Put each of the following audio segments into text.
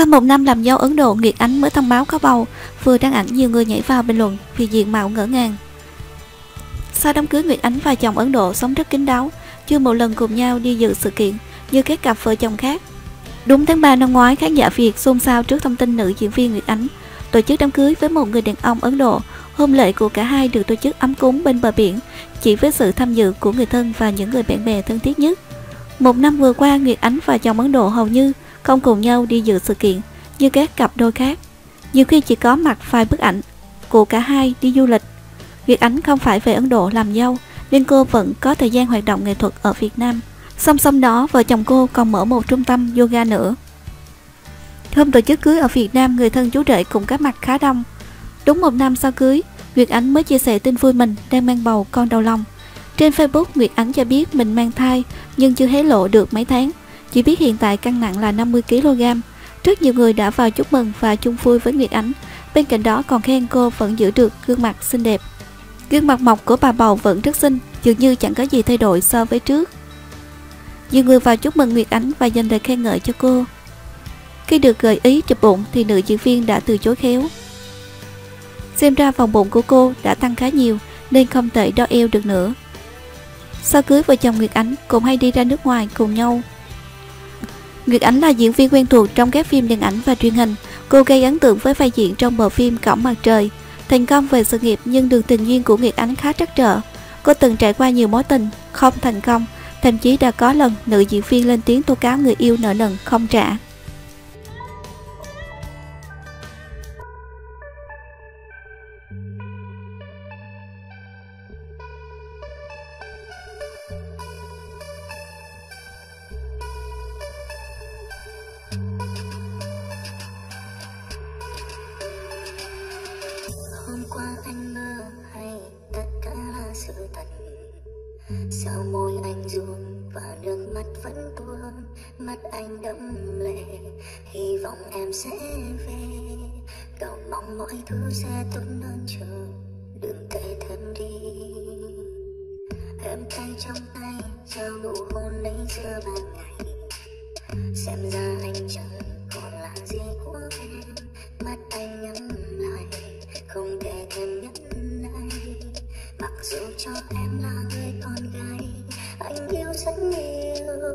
Sau một năm làm dâu Ấn Độ, Nguyệt Ánh mới thông báo có bầu. Vừa đăng ảnh, nhiều người nhảy vào bình luận vì diện mạo ngỡ ngàng. Sau đám cưới, Nguyệt Ánh và chồng Ấn Độ sống rất kín đáo, chưa một lần cùng nhau đi dự sự kiện như các cặp vợ chồng khác. Đúng tháng 3 năm ngoái, khán giả Việt xôn xao trước thông tin nữ diễn viên Nguyệt Ánh tổ chức đám cưới với một người đàn ông Ấn Độ. Hôn lễ của cả hai được tổ chức ấm cúng bên bờ biển, chỉ với sự tham dự của người thân và những người bạn bè thân thiết nhất. Một năm vừa qua, Nguyệt Ánh và chồng Ấn Độ hầu như không cùng nhau đi dự sự kiện như các cặp đôi khác. Nhiều khi chỉ có mặt vài bức ảnh của cả hai đi du lịch. Nguyệt Ánh không phải về Ấn Độ làm dâu nên cô vẫn có thời gian hoạt động nghệ thuật ở Việt Nam. Song song đó, vợ chồng cô còn mở một trung tâm yoga nữa. Hôm tổ chức cưới ở Việt Nam, người thân chú rể cũng góp mặt khá đông. Đúng một năm sau cưới, Nguyệt Ánh mới chia sẻ tin vui mình đang mang bầu con đầu lòng. Trên Facebook, Nguyệt Ánh cho biết mình mang thai nhưng chưa hé lộ được mấy tháng, chỉ biết hiện tại cân nặng là 50 kg. Rất nhiều người đã vào chúc mừng và chung vui với Nguyệt Ánh. Bên cạnh đó còn khen cô vẫn giữ được gương mặt xinh đẹp. Gương mặt mộc của bà bầu vẫn rất xinh, dường như chẳng có gì thay đổi so với trước. Nhiều người vào chúc mừng Nguyệt Ánh và dành lời khen ngợi cho cô. Khi được gợi ý chụp bụng thì nữ diễn viên đã từ chối khéo. Xem ra vòng bụng của cô đã tăng khá nhiều nên không thể đo eo được nữa. Sau cưới, vợ chồng Nguyệt Ánh cũng hay đi ra nước ngoài cùng nhau. Nguyệt Ánh là diễn viên quen thuộc trong các phim điện ảnh và truyền hình. Cô gây ấn tượng với vai diễn trong bộ phim Cổng Mặt Trời. Thành công về sự nghiệp nhưng đường tình duyên của Nguyệt Ánh khá trắc trở. Cô từng trải qua nhiều mối tình không thành công, thậm chí đã có lần nữ diễn viên lên tiếng tố cáo người yêu nợ nần không trả. Hôm qua anh mơ hay tất cả là sự thật, sao môi anh run và nước mắt vẫn tuôn, mắt anh đẫm lệ, hy vọng em sẽ về, cầu mong mọi thứ sẽ tốt hơn chờ, đừng kể thêm đi. Em tay trong tay trao nụ hôn ấy giữa ban ngày, xem ra anh chẳng còn là gì của em, mắt anh nhắm lại không thể thêm nhắc lại. Mặc dù cho em là người con gái anh yêu rất nhiều,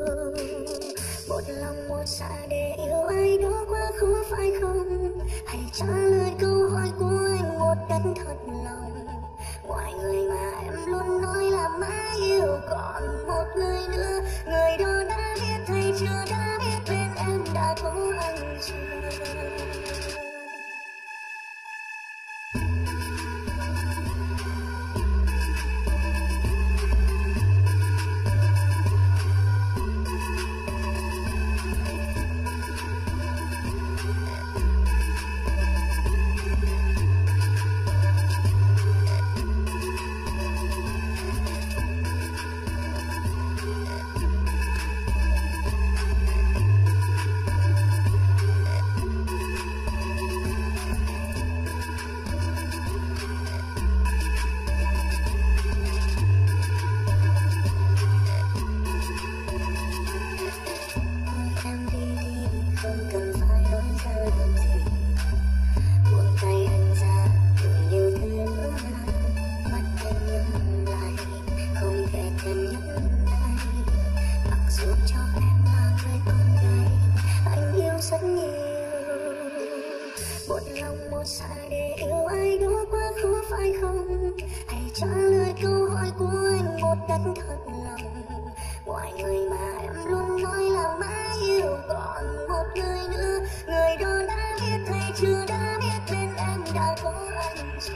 một lòng một dạ để yêu ai đó quá khó phải không? Hãy trả lời câu hỏi của anh một cách thật lòng, ngoài người mà em luôn nói là mãi yêu còn một người nữa, người đó đã biết hay chưa, đã biết bên em đã có anh chưa? Một lòng một dạ để yêu ai đó quá khó phải không? Hãy trả lời câu hỏi của anh một cách thật lòng, ngoài người mà em luôn nói là mãi yêu còn một người nữa, người đó đã biết hay chưa, đã biết bên em đã có anh chưa?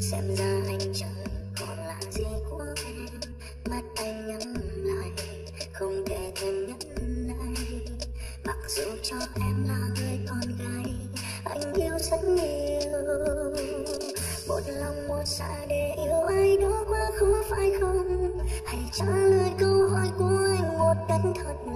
Xem ra anh chẳng còn là gì của em. cho em là người con gái anh yêu rất nhiều, một lòng một dạ để yêu ai đó quá khó phải không? Hãy trả lời câu hỏi của anh một cách thật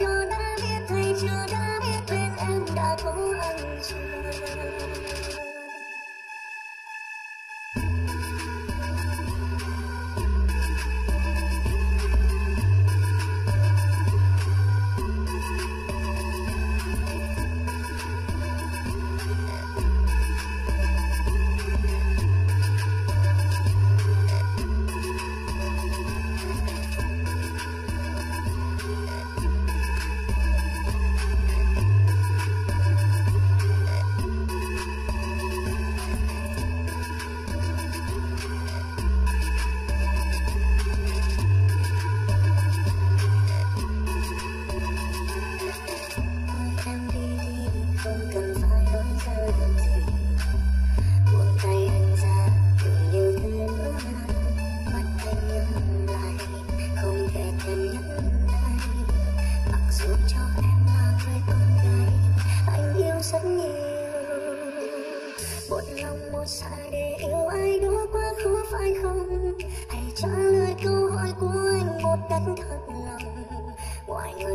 đó đã biết hay chưa, đã biết bên em đã thấu anh chưa? Why?